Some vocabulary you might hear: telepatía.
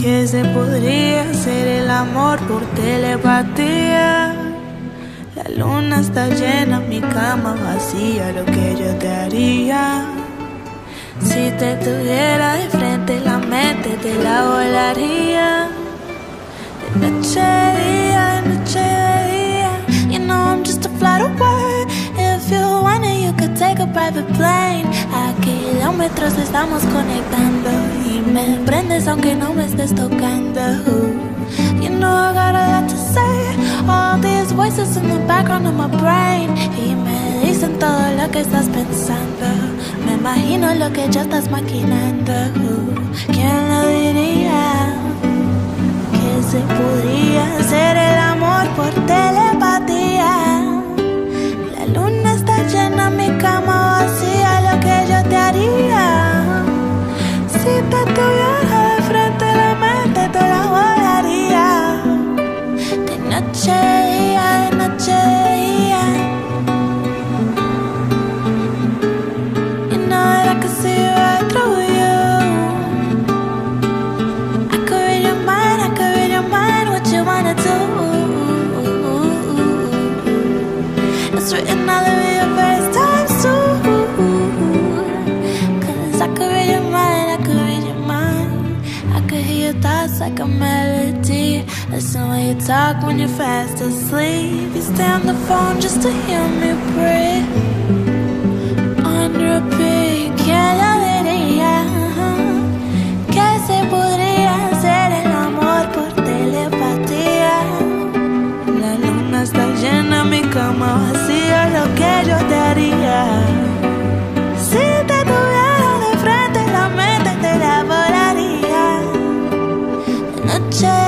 que se podría hacer el amor por telepatía. La luna está llena, mi cama vacía, lo que yo te haría si te tuviera de frente, la mente te la volaría. De noche a día, de noche a día, you know I'm just a flight away. If you wanted, you could take a private plane. A kilómetros le estamos conectando y me prendes aunque no me estés tocando. You know I got a lot to say, all these voices in the background of my brain. Y me dicen todo lo que estás pensando, me imagino lo que ya estás maquinando. ¿Quién lo diría? Que se podría hacer el amor por telepatía. La luna está llena, mi cama vacía, lo que yo te haría si te tuviera de frente, la mente te la volaría. De noche a día, de noche a día, you know that I could see you right through you. I could read your mind, I could read your mind, what you wanna do. It's written all over your face times two. 'Cause I could read your mind, I could read your mind. I could hear your thoughts like a melody. Listen when you talk when you're fast asleep. You stay on the phone just to hear me breathe. On repeat, ¿quién lo diría? Que se podría hacer el amor por telepatía. La luna está llena, mi cama vacía, lo que yo te haría si te tuviera de frente, la mente te la volaría. De noche